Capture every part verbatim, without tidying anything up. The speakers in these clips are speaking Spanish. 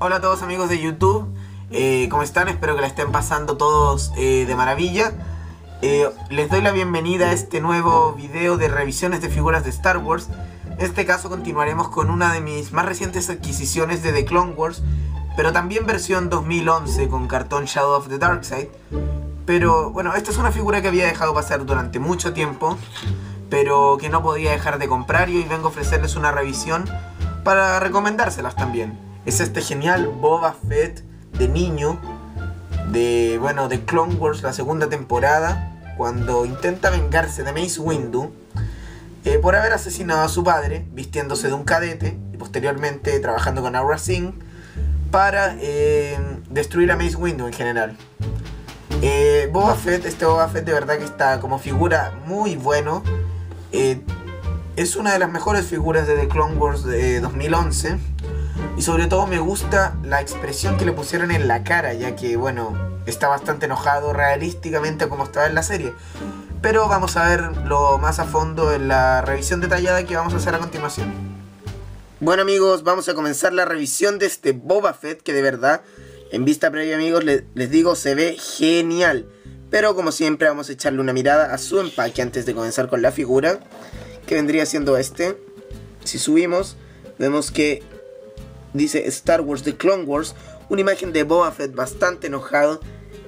Hola a todos amigos de YouTube, eh, ¿cómo están? Espero que la estén pasando todos eh, de maravilla. eh, Les doy la bienvenida a este nuevo video de revisiones de figuras de Star Wars. En este caso continuaremos con una de mis más recientes adquisiciones de The Clone Wars, pero también versión dos mil once con cartón Shadow of the Dark Side. Pero bueno, esta es una figura que había dejado pasar durante mucho tiempo, pero que no podía dejar de comprar, y hoy vengo a ofrecerles una revisión para recomendárselas también. Es este genial Boba Fett de niño, de, bueno, de Clone Wars, la segunda temporada, cuando intenta vengarse de Mace Windu eh, por haber asesinado a su padre, vistiéndose de un cadete, y posteriormente trabajando con Aura Singh para eh, destruir a Mace Windu en general. Eh, Boba Fett, este Boba Fett de verdad que está como figura muy bueno. Eh, es una de las mejores figuras de The Clone Wars de dos mil once, y sobre todo me gusta la expresión que le pusieron en la cara, ya que bueno, está bastante enojado realísticamente como estaba en la serie. Pero vamos a verlo más a fondo en la revisión detallada que vamos a hacer a continuación. Bueno amigos, vamos a comenzar la revisión de este Boba Fett, que de verdad, en vista previa amigos, le, les digo, se ve genial. Pero como siempre vamos a echarle una mirada a su empaque antes de comenzar con la figura, que vendría siendo este. Si subimos, vemos que dice Star Wars The Clone Wars, una imagen de Boba Fett bastante enojado,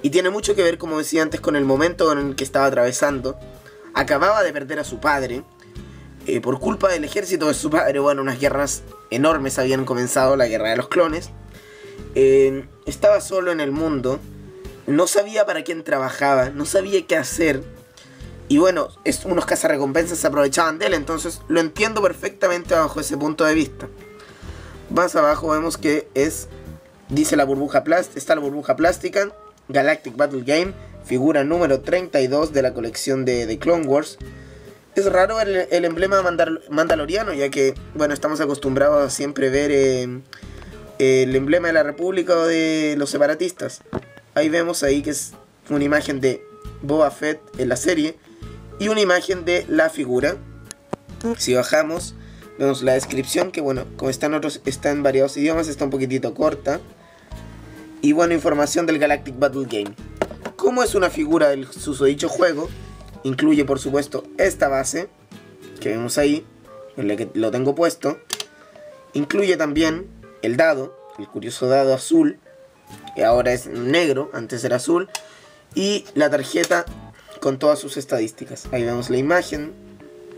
y tiene mucho que ver, como decía antes, con el momento en el que estaba atravesando. Acababa de perder a su padre eh, por culpa del ejército de su padre. Bueno, unas guerras enormes habían comenzado, la guerra de los clones. eh, Estaba solo en el mundo, no sabía para quién trabajaba, no sabía qué hacer. Y bueno, es, unos cazarrecompensas se aprovechaban de él, entonces lo entiendo perfectamente bajo ese punto de vista. Más abajo vemos que es, dice la burbuja plástica, está la burbuja plástica, Galactic Battle Game, figura número treinta y dos de la colección de, de Clone Wars. Es raro el, el emblema mandal mandaloriano, ya que, bueno, estamos acostumbrados a siempre ver eh, el emblema de la República o de los separatistas. Ahí vemos ahí que es una imagen de Boba Fett en la serie y una imagen de la figura. Si bajamos, vemos la descripción que, bueno, como está en, otros, está en variados idiomas, está un poquitito corta. Y bueno, información del Galactic Battle Game. Como es una figura del susodicho juego, incluye por supuesto esta base que vemos ahí, en la que lo tengo puesto. Incluye también el dado, el curioso dado azul, que ahora es negro, antes era azul. Y la tarjeta con todas sus estadísticas. Ahí vemos la imagen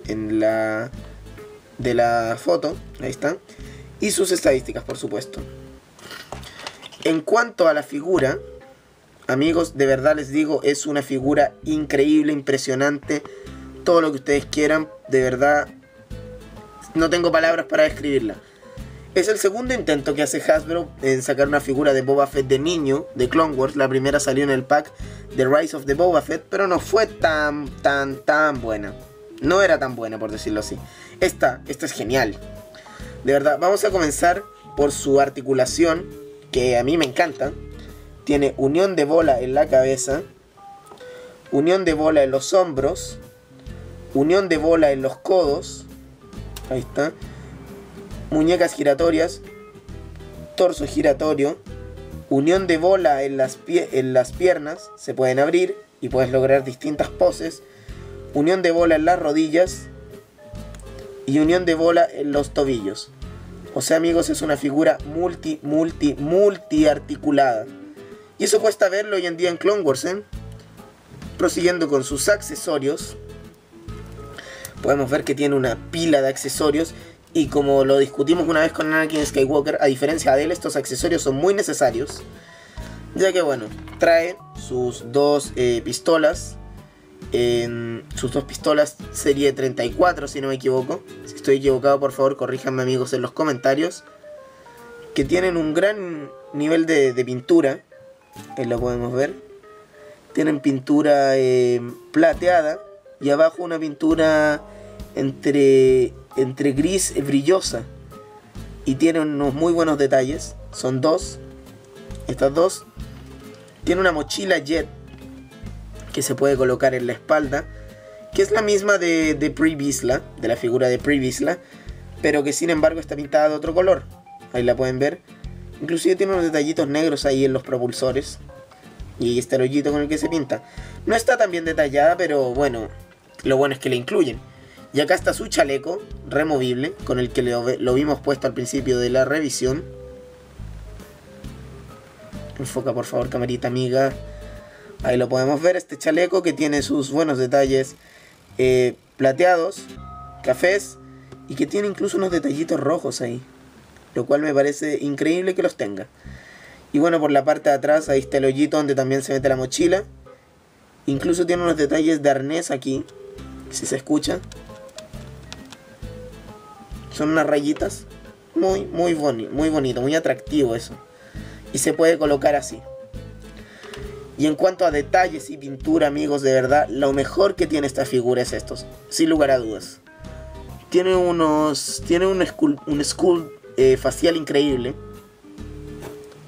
en la... de la foto, ahí está, y sus estadísticas por supuesto. En cuanto a la figura amigos, de verdad les digo, es una figura increíble, impresionante, todo lo que ustedes quieran, de verdad no tengo palabras para describirla. Es el segundo intento que hace Hasbro en sacar una figura de Boba Fett de niño de Clone Wars. La primera salió en el pack de Rise of the Boba Fett, pero no fue tan, tan, tan buena. No era tan buena, por decirlo así. Esta, esta es genial. De verdad, vamos a comenzar por su articulación, que a mí me encanta. Tiene unión de bola en la cabeza, unión de bola en los hombros, unión de bola en los codos. Ahí está. Muñecas giratorias, torso giratorio, unión de bola en las, pie en las piernas. Se pueden abrir y puedes lograr distintas poses. Unión de bola en las rodillas y unión de bola en los tobillos. O sea amigos, es una figura multi, multi, multi articulada. Y eso cuesta verlo hoy en día en Clone Wars, ¿eh? Prosiguiendo con sus accesorios, podemos ver que tiene una pila de accesorios. Y como lo discutimos una vez con Anakin Skywalker, a diferencia de él, estos accesorios son muy necesarios, ya que bueno, trae sus dos eh, pistolas. En sus dos pistolas serie treinta y cuatro, si no me equivoco. Si estoy equivocado, por favor corríjanme amigos en los comentarios, que tienen un gran nivel de, de pintura. Ahí lo podemos ver. Tienen pintura eh, plateada, y abajo una pintura entre, entre gris brillosa, y tienen unos muy buenos detalles. Son dos. Estas dos. Tiene una mochila jet que se puede colocar en la espalda, que es la misma de, de Pre-Vizla, de la figura de Pre-Vizla, pero que sin embargo está pintada de otro color. Ahí la pueden ver. Inclusive tiene unos detallitos negros ahí en los propulsores. Y este rollito con el que se pinta. No está tan bien detallada, pero bueno, lo bueno es que le incluyen. Y acá está su chaleco removible, con el que lo, lo vimos puesto al principio de la revisión. Enfoca por favor, camarita amiga. Ahí lo podemos ver, este chaleco que tiene sus buenos detalles eh, plateados, cafés, y que tiene incluso unos detallitos rojos ahí, lo cual me parece increíble que los tenga. Y bueno, por la parte de atrás, ahí está el hoyito donde también se mete la mochila. Incluso tiene unos detalles de arnés aquí, si se escucha. Son unas rayitas. Muy, muy, boni muy bonito, muy atractivo eso. Y se puede colocar así. Y en cuanto a detalles y pintura, amigos, de verdad, lo mejor que tiene esta figura es estos, sin lugar a dudas. Tiene unos... Tiene un skull, un skull eh, facial increíble.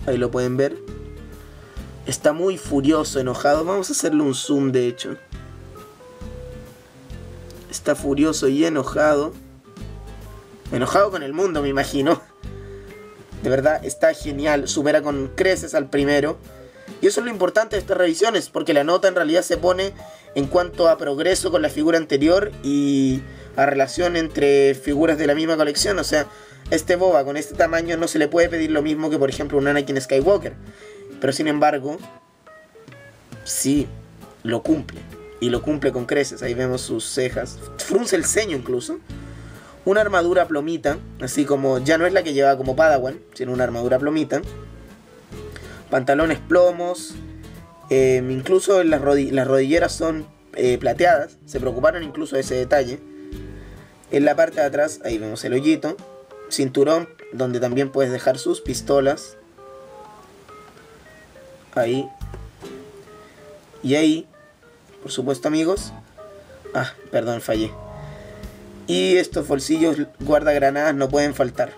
Ahí lo pueden ver. Está muy furioso, enojado. Vamos a hacerle un zoom, de hecho. Está furioso y enojado. Enojado con el mundo, me imagino. De verdad, está genial. Supera con creces al primero. Y eso es lo importante de estas revisiones, porque la nota en realidad se pone en cuanto a progreso con la figura anterior y a relación entre figuras de la misma colección. O sea, este Boba con este tamaño no se le puede pedir lo mismo que por ejemplo un Anakin Skywalker. Pero sin embargo, sí, lo cumple. Y lo cumple con creces. Ahí vemos sus cejas. Frunce el ceño incluso. Una armadura plomita. Así como, ya no es la que llevaba como Padawan, sino una armadura plomita. Pantalones plomos. Eh, incluso las, rodi las rodilleras son eh, plateadas. Se preocuparon incluso de ese detalle. En la parte de atrás, ahí vemos el hoyito. Cinturón, donde también puedes dejar sus pistolas. Ahí. Y ahí, por supuesto, amigos. Ah, perdón, fallé. Y estos bolsillos guardagranadas no pueden faltar.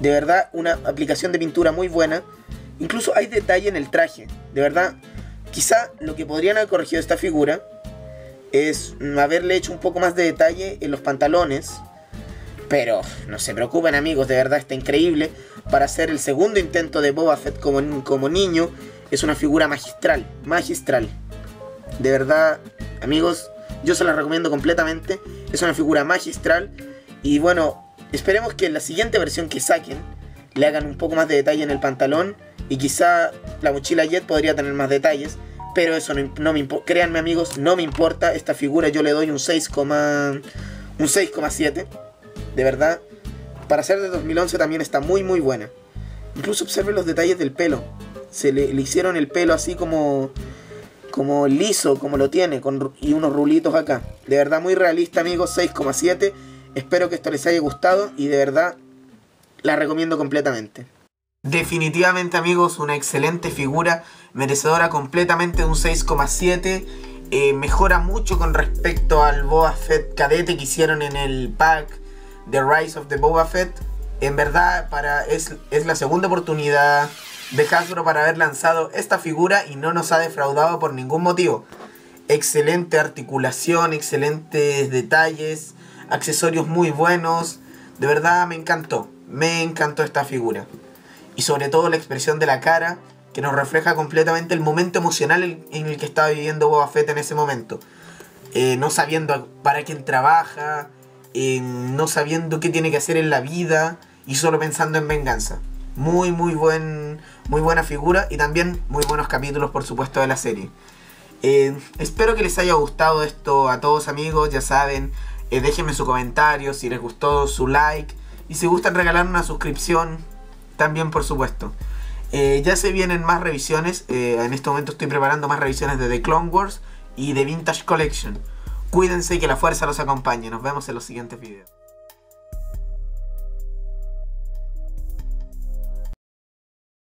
De verdad, una aplicación de pintura muy buena. Incluso hay detalle en el traje. De verdad, quizá lo que podrían haber corregido esta figura es haberle hecho un poco más de detalle en los pantalones. Pero no se preocupen, amigos, de verdad está increíble. Para hacer el segundo intento de Boba Fett como, como niño, es una figura magistral, magistral. De verdad, amigos, yo se la recomiendo completamente. Es una figura magistral. Y bueno, esperemos que en la siguiente versión que saquen le hagan un poco más de detalle en el pantalón. Y quizá la mochila Jet podría tener más detalles. Pero eso no, no me importa. Créanme, amigos, no me importa. Esta figura yo le doy un seis coma siete. De verdad, para ser de dos mil once también está muy muy buena. Incluso observen los detalles del pelo. Se le, le hicieron el pelo así como como liso, como lo tiene, con, y unos rulitos acá. De verdad muy realista, amigos, seis coma siete. Espero que esto les haya gustado y de verdad la recomiendo completamente. Definitivamente, amigos, una excelente figura, merecedora completamente de un seis coma siete. Eh, mejora mucho con respecto al Boba Fett cadete que hicieron en el pack The Rise of the Boba Fett. En verdad, para, es, es la segunda oportunidad de Hasbro para haber lanzado esta figura y no nos ha defraudado por ningún motivo. Excelente articulación, excelentes detalles, accesorios muy buenos. De verdad me encantó, me encantó esta figura. Y sobre todo la expresión de la cara, que nos refleja completamente el momento emocional en el que estaba viviendo Boba Fett en ese momento. eh, No sabiendo para quién trabaja, Eh, no sabiendo qué tiene que hacer en la vida y solo pensando en venganza. Muy muy buen muy buena figura y también muy buenos capítulos, por supuesto, de la serie. eh, Espero que les haya gustado esto a todos, amigos. Ya saben, eh, déjenme su comentario si les gustó, su like, y si gustan regalar una suscripción también, por supuesto. eh, Ya se vienen más revisiones. eh, En este momento estoy preparando más revisiones de The Clone Wars y de Vintage Collection. Cuídense y que la fuerza los acompañe. Nos vemos en los siguientes videos.